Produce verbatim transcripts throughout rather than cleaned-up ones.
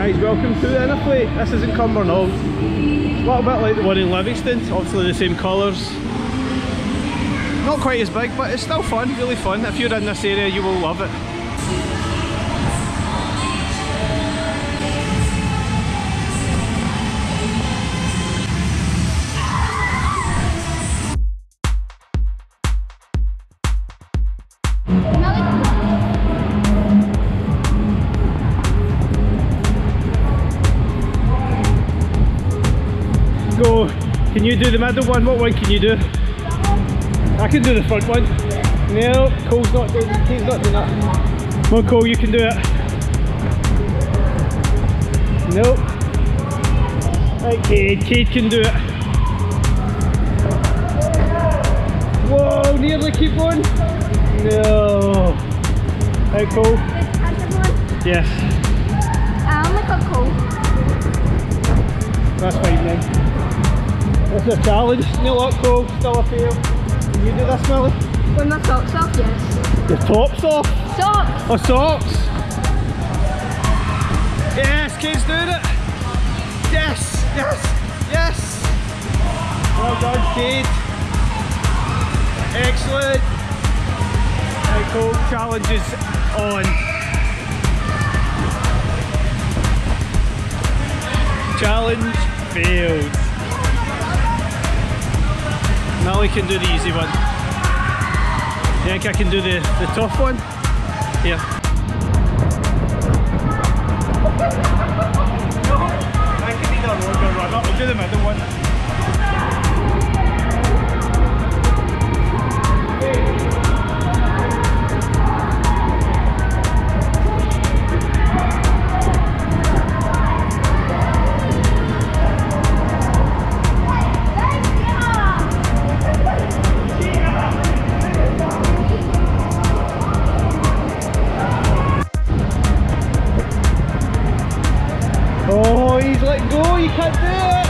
guys, welcome to the Innoflate. This is in Cumbernauld. A little bit like the one in Livingston, obviously the same colours. Not quite as big, but it's still fun, really fun. If you're in this area, you will love it. Go. Can you do the middle one? What one can you do? I can do the front one. No, Cole's not doing it. He's not doing that. Come on, Cole, you can do it. Nope. Right, Cade. Cade can do it. Whoa, nearly keep on. No. Right, Cole. Yes. I only got Cole. That's fine then. It's a challenge, no luck, Cole, still a fail. Can you do this, Millie? With my socks off, yes. Your tops off? Socks! Oh, socks! Yes, Kate's doing it! Yes, yes, yes! Well done, Kate. Excellent! Right, Cole, challenge is on. Challenge failed. Millie can do the easy one. You think I can do the, the tough one? Here. I can either run or run up. We'll do the middle one. Oh, he's let go, you can't do it!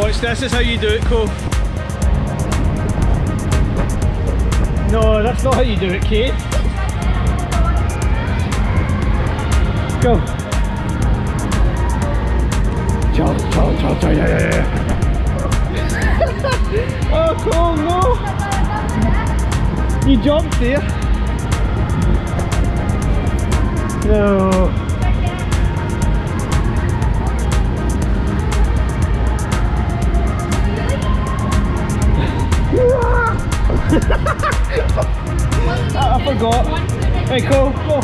Watch, this is how you do it, Cole. No, that's not how you do it, Kate. Go. Charlie, Charlie, Charlie, Charlie, yeah, yeah, yeah. Oh, Cole, no! You jumped there. No. I forgot. Hey, Cole, go.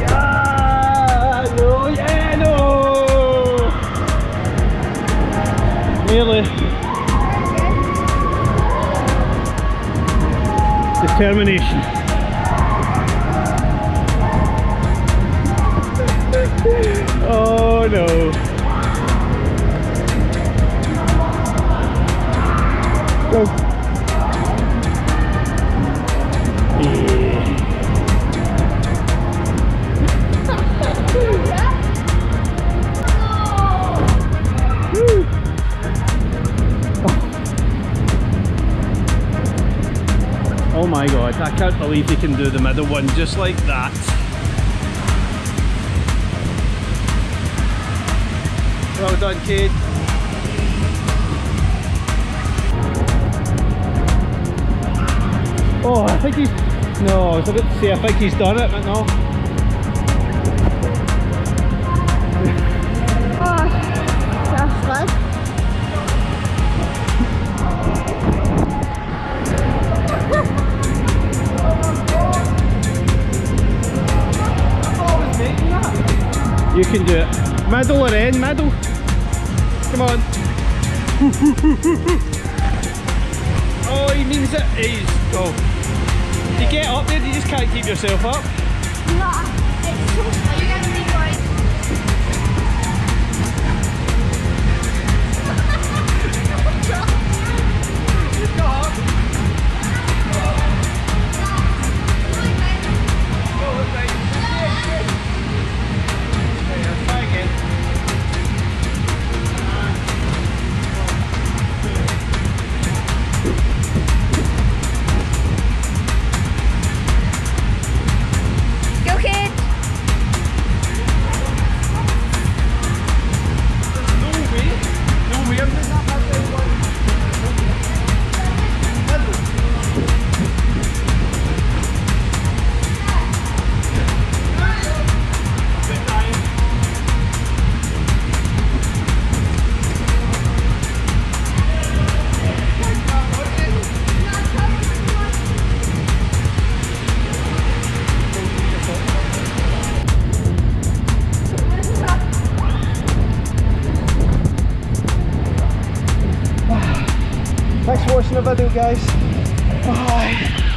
Yeah, no, yeah, no. Nearly. Determination. Oh no. Go. Oh my god, I can't believe he can do the middle one just like that. Well done, Cade. Oh, I think he's... No, I was about to say, I think he's done it, but no. Oh, that's fun. I was making that. You can do it. Middle or end, middle. Come on. Oh, he means it. He's... Oh. You get up there, you just can't keep yourself up. No, it's so funny. Are you going to be going? Just go up. Go look right. There, try again. Thanks for watching the video, guys. Bye.